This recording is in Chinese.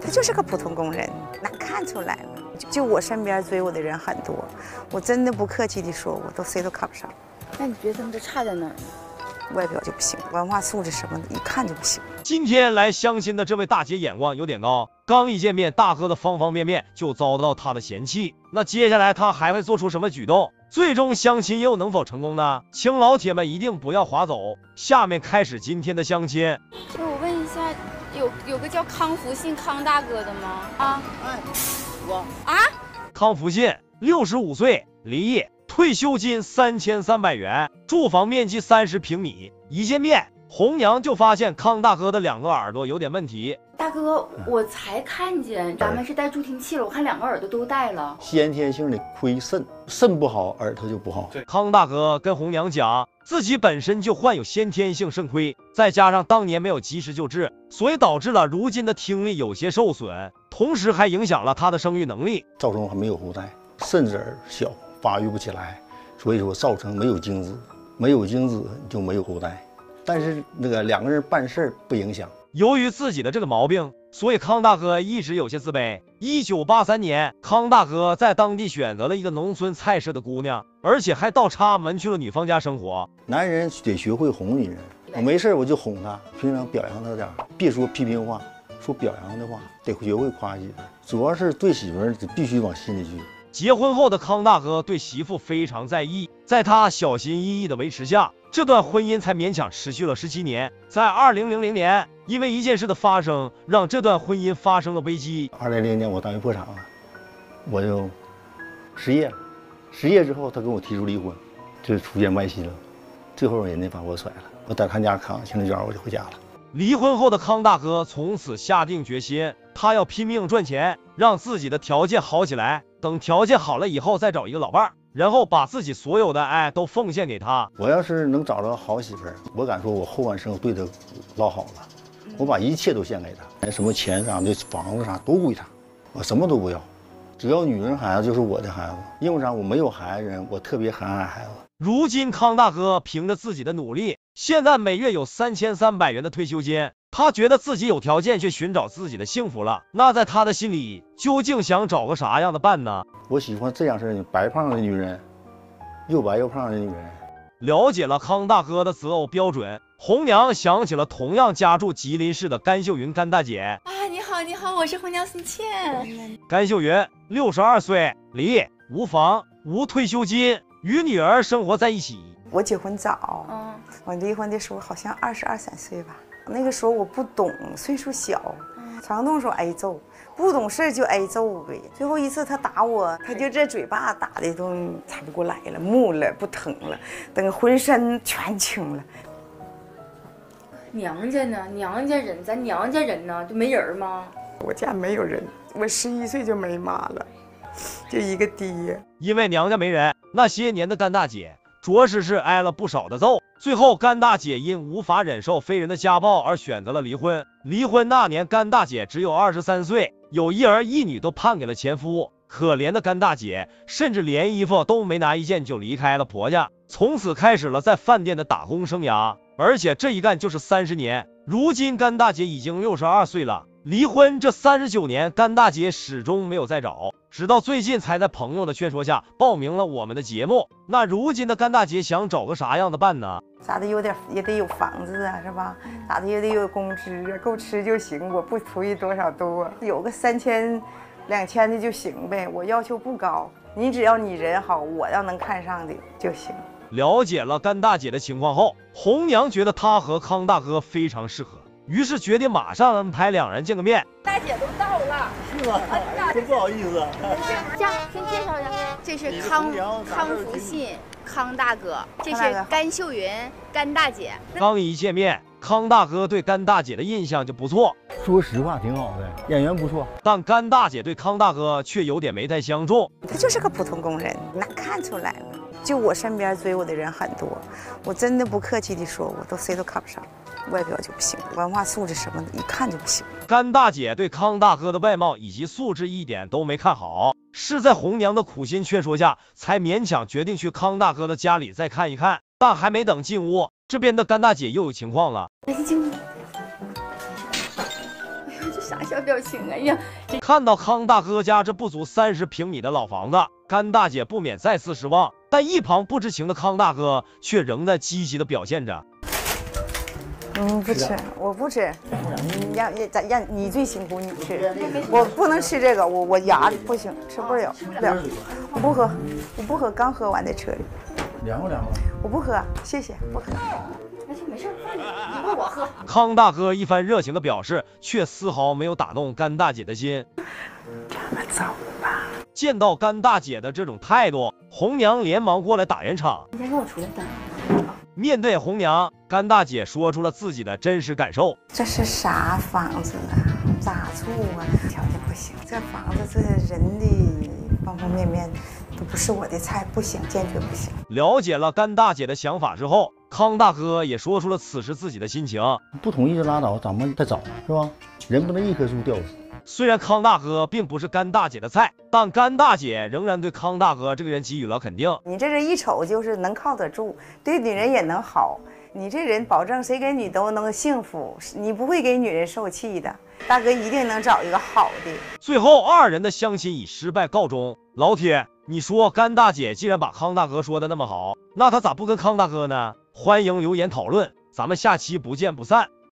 他就是个普通工人，哪看出来了？就我身边追我的人很多，我真的不客气地说，我都谁都看不上。那你觉得他们这差在哪儿呢？外表就不行，文化素质什么的，一看就不行。今天来相亲的这位大姐眼光有点高，刚一见面，大哥的方方面面就遭到她的嫌弃。那接下来她还会做出什么举动？最终相亲又能否成功呢？请老铁们一定不要划走，下面开始今天的相亲。我问一下，有个叫康福信康大哥的吗？啊，哎，我啊，康福信，65岁，离异。 退休金3300元，住房面积30平米。一见面，红娘就发现康大哥的两个耳朵有点问题。大哥，我才看见咱们是带助听器了，我看两个耳朵都带了。先天性的亏肾，肾不好，耳朵就不好。对，康大哥跟红娘讲，自己本身就患有先天性肾亏，再加上当年没有及时救治，所以导致了如今的听力有些受损，同时还影响了他的生育能力，造成还没有后代，肾子儿小。 发育不起来，所以说造成没有精子，没有精子就没有后代。但是那个两个人办事不影响。由于自己的这个毛病，所以康大哥一直有些自卑。1983年，康大哥在当地选择了一个农村菜市的姑娘，而且还倒插门去了女方家生活。男人得学会哄女人，我没事我就哄她，平常表扬她点儿，别说批评话，说表扬的话，得学会夸媳妇。主要是对媳妇得必须往心里去。 结婚后的康大哥对媳妇非常在意，在他小心翼翼的维持下，这段婚姻才勉强持续了17年。在2000年，因为一件事的发生，让这段婚姻发生了危机。2000年我单位破产了，我就失业了。失业之后，他跟我提出离婚，就出现外心了。最后人家把我甩了，我在他家扛行李箱，我就回家了。离婚后的康大哥从此下定决心，他要拼命赚钱，让自己的条件好起来。 等条件好了以后，再找一个老伴儿，然后把自己所有的爱都奉献给他。我要是能找着好媳妇儿，我敢说，我后半生对她老好了，我把一切都献给她，连什么钱啥的、房子啥都归她，我什么都不要，只要女人孩子就是我的孩子。因为啥？我没有孩子，我特别很爱孩子。如今康大哥凭着自己的努力，现在每月有3300元的退休金。 他觉得自己有条件去寻找自己的幸福了，那在他的心里究竟想找个啥样的伴呢？我喜欢这样式的白胖的女人，又白又胖的女人。了解了康大哥的择偶标准，红娘想起了同样家住吉林市的甘秀云甘大姐。啊，你好，你好，我是红娘孙倩。甘秀云62岁，离异，无房，无退休金，与女儿生活在一起。我结婚早，我离婚的时候好像22、23岁吧。 那个时候我不懂，岁数小，常动手挨揍，不懂事就挨揍呗。最后一次他打我，他就这嘴巴打的都喘不过来了，木了，不疼了，等浑身全青了。娘家呢？娘家人，咱娘家人呢？就没人吗？我家没有人，我11岁就没妈了，就一个爹。因为娘家没人，那些年的甘大姐着实是挨了不少的揍。 最后，甘大姐因无法忍受非人的家暴而选择了离婚。离婚那年，甘大姐只有23岁，有一儿一女都判给了前夫。可怜的甘大姐，甚至连衣服都没拿一件就离开了婆家，从此开始了在饭店的打工生涯。而且这一干就是30年。如今，甘大姐已经62岁了。离婚这39年，甘大姐始终没有再找。 直到最近才在朋友的劝说下报名了我们的节目。那如今的甘大姐想找个啥样的伴呢？啥的有点也得有房子啊，是吧？咋的也得有工资啊，够吃就行，我不图一多少多，有个3000、2000的就行呗。我要求不高，你只要你人好，我要能看上的就行。了解了甘大姐的情况后，红娘觉得她和康大哥非常适合，于是决定马上安排两人见个面。大姐都到了。 真不好意思，这样先介绍一下，这是康福信康大哥，这是甘秀云甘大姐。刚一见面，康大哥对甘大姐的印象就不错，说实话挺好的，演员不错。但甘大姐对康大哥却有点没太相中，他就是个普通工人，哪看出来了？就我身边追我的人很多，我真的不客气地说，我都谁都看不上。 外表就不行，文化素质什么的，一看就不行。甘大姐对康大哥的外貌以及素质一点都没看好，是在红娘的苦心劝说下，才勉强决定去康大哥的家里再看一看。但还没等进屋，这边的甘大姐又有情况了。来，进屋。哎呀，这啥小表情。哎呀，看到康大哥家这不足30平米的老房子，甘大姐不免再次失望，但一旁不知情的康大哥却仍在积极的表现着。 不吃，我不吃。让你最辛苦，你吃。我不能吃这个，我牙不行，吃不了，吃不了。我不喝，刚喝完在车里。凉不凉？我不喝，谢谢，不喝。那就没事，你问我喝。康大哥一番热情的表示，却丝毫没有打动甘大姐的心。这么早吧？见到甘大姐的这种态度，红娘连忙过来打圆场。你先跟我出来等。 面对红娘，甘大姐说出了自己的真实感受。这是啥房子啊？咋住啊？条件不行，这房子这人的方方面面都不是我的菜，不行，坚决不行。了解了甘大姐的想法之后，康大哥也说出了此时自己的心情。不同意就拉倒，咱们再找，是吧？人不能一棵树吊死。虽然康大哥并不是甘大姐的菜，但甘大姐仍然对康大哥这个人给予了肯定。你这人一瞅就是能靠得住，对女人也能好。你这人保证谁给你都能幸福，你不会给女人受气的。大哥一定能找一个好的。最后，二人的相亲以失败告终。老铁，你说甘大姐既然把康大哥说的那么好，那她咋不跟康大哥呢？欢迎留言讨论，咱们下期不见不散。